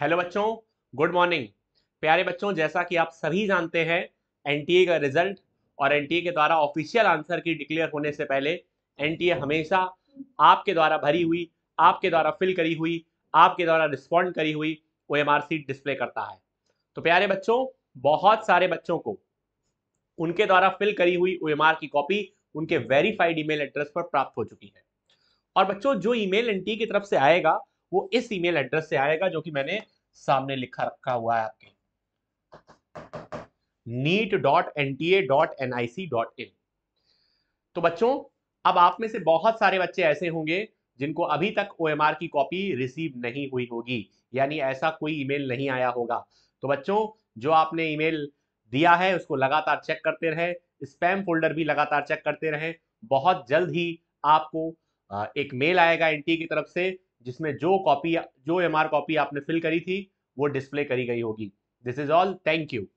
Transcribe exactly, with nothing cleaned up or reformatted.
Hello बच्चों, good morning. प्यारे बच्चों, जैसा कि आप सभी जानते हैं, एनटीए का रिजल्ट और एनटीए के द्वारा ऑफिशियल आंसर की डिक्लेयर होने से पहले एनटीए हमेशा आपके द्वारा भरी हुई, आपके द्वारा फिल करी हुई, आपके द्वारा रिस्पॉन्ड करी हुई ओएमआर शीट डिस्प्ले करता है। तो प्यारे बच्चों, बहुत सारे बच्चों को उनके द्वारा फिल करी हुई ओएमआर की कॉपी उनके वेरीफाइड ईमेल एड्रेस पर प्राप्त हो चुकी है। और बच्चों, जो ईमेल एनटीए की तरफ से आएगा वो इस ईमेल एड्रेस से आएगा जो कि मैंने सामने लिखा रखा हुआ है आपके NEET dot N T A dot N I C dot in. तो बच्चों, अब आप में से बहुत सारे बच्चे ऐसे होंगे जिनको अभी तक ओएमआर की कॉपी रिसीव नहीं हुई होगी, यानी ऐसा कोई ईमेल नहीं आया होगा। तो बच्चों, जो आपने ईमेल दिया है उसको लगातार चेक करते रहें, स्पैम फोल्डर भी लगातार चेक करते रहें। बहुत जल्द ही आपको एक मेल आएगा एनटीए की तरफ से जिसमें जो कॉपी जो एमआर कॉपी आपने फिल करी थी वो डिस्प्ले करी गई होगी। This is all, thank you.